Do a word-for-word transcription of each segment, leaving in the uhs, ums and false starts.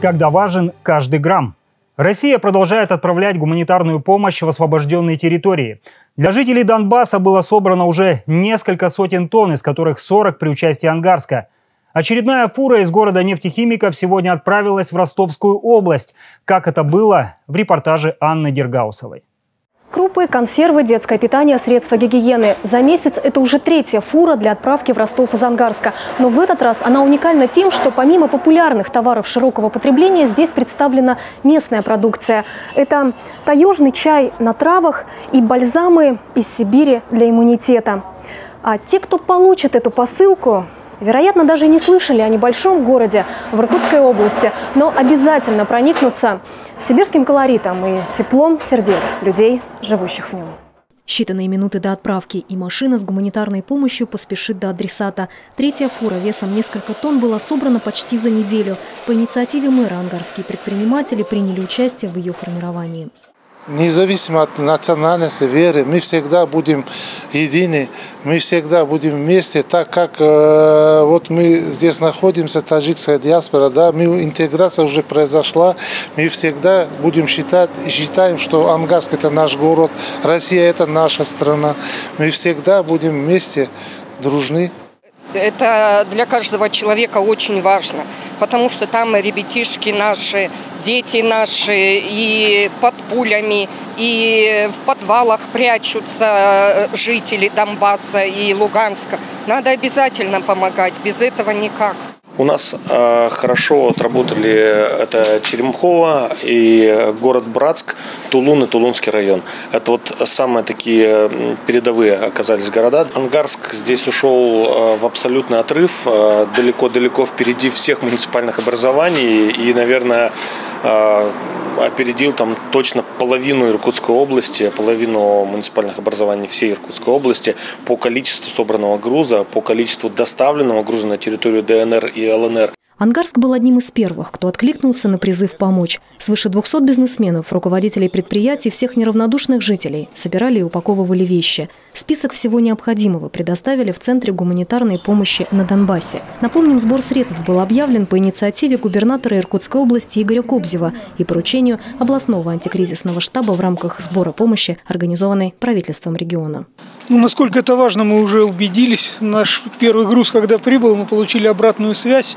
когда важен каждый грамм. Россия продолжает отправлять гуманитарную помощь в освобожденные территории. Для жителей Донбасса было собрано уже несколько сотен тонн, из которых сорок при участии Ангарска. Очередная фура из города нефтехимиков сегодня отправилась в Ростовскую область. Как это было, в репортаже Анны Дергаусовой. Крупы, консервы, детское питание, средства гигиены. За месяц это уже третья фура для отправки в Ростов из Ангарска. Но в этот раз она уникальна тем, что помимо популярных товаров широкого потребления, здесь представлена местная продукция. Это таежный чай на травах и бальзамы из Сибири для иммунитета. А те, кто получит эту посылку, вероятно, даже не слышали о небольшом городе в Иркутской области, но обязательно проникнутся сибирским колоритом и теплом сердец людей, живущих в нем. Считанные минуты до отправки, и машина с гуманитарной помощью поспешит до адресата. Третья фура весом несколько тонн была собрана почти за неделю. По инициативе мэра ангарские предприниматели приняли участие в ее формировании. Независимо от национальности, веры, мы всегда будем едины, мы всегда будем вместе, так как э, вот мы здесь находимся, таджикская диаспора, да, мы, интеграция уже произошла, мы всегда будем считать и считаем, что Ангарск – это наш город, Россия – это наша страна, мы всегда будем вместе, дружны. Это для каждого человека очень важно, потому что там и ребятишки наши, дети наши, и под пулями, и в подвалах прячутся жители Донбасса и Луганска. Надо обязательно помогать, без этого никак. У нас э, хорошо отработали это Черемхово и город Братск, Тулун и Тулунский район. Это вот самые такие передовые оказались города. Ангарск здесь ушел э, в абсолютный отрыв, далеко-далеко э, впереди всех муниципальных образований и, наверное, э, опередил там точно половину Иркутской области, половину муниципальных образований всей Иркутской области по количеству собранного груза, по количеству доставленного груза на территорию ДНР и ЛНР. Ангарск был одним из первых, кто откликнулся на призыв помочь. Свыше двухсот бизнесменов, руководителей предприятий, всех неравнодушных жителей собирали и упаковывали вещи. Список всего необходимого предоставили в Центре гуманитарной помощи на Донбассе. Напомним, сбор средств был объявлен по инициативе губернатора Иркутской области Игоря Кобзева и поручению областного антикризисного штаба в рамках сбора помощи, организованной правительством региона. Ну, насколько это важно, мы уже убедились. Наш первый груз, когда прибыл, мы получили обратную связь.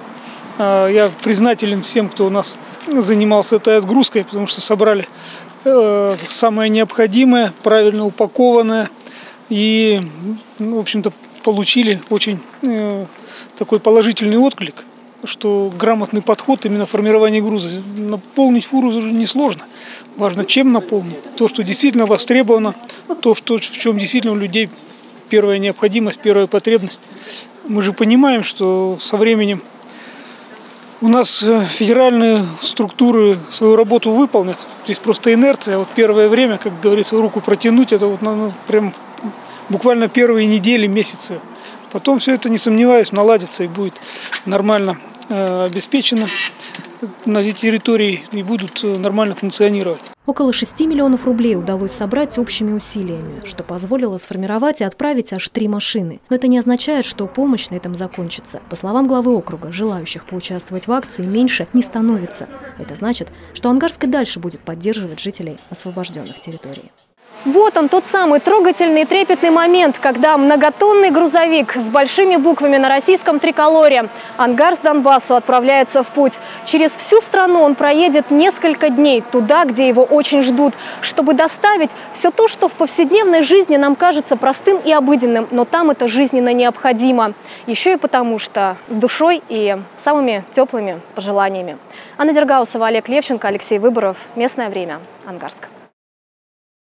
Я признателен всем, кто у нас занимался этой отгрузкой, потому что собрали самое необходимое, правильно упакованное. И, в общем-то, получили очень такой положительный отклик, что грамотный подход именно формирование груза. Наполнить фуру несложно. Важно, чем наполнить. То, что действительно востребовано, то, в чем действительно у людей первая необходимость, первая потребность. Мы же понимаем, что со временем у нас федеральные структуры свою работу выполнят. Здесь просто инерция. Вот первое время, как говорится, руку протянуть, это вот ну, прям буквально первые недели, месяцы. Потом все это, не сомневаюсь, наладится и будет нормально э, обеспечено на территории и будут нормально функционировать. Около шести миллионов рублей удалось собрать общими усилиями, что позволило сформировать и отправить аж три машины. Но это не означает, что помощь на этом закончится. По словам главы округа, желающих поучаствовать в акции меньше не становится. Это значит, что Ангарск и дальше будет поддерживать жителей освобожденных территорий. Вот он, тот самый трогательный и трепетный момент, когда многотонный грузовик с большими буквами на российском триколоре «Ангарск Донбассу» отправляется в путь. Через всю страну он проедет несколько дней туда, где его очень ждут, чтобы доставить все то, что в повседневной жизни нам кажется простым и обыденным, но там это жизненно необходимо. Еще и потому, что с душой и самыми теплыми пожеланиями. Анна Дергаусова, Олег Левченко, Алексей Выборов. Местное время. Ангарск.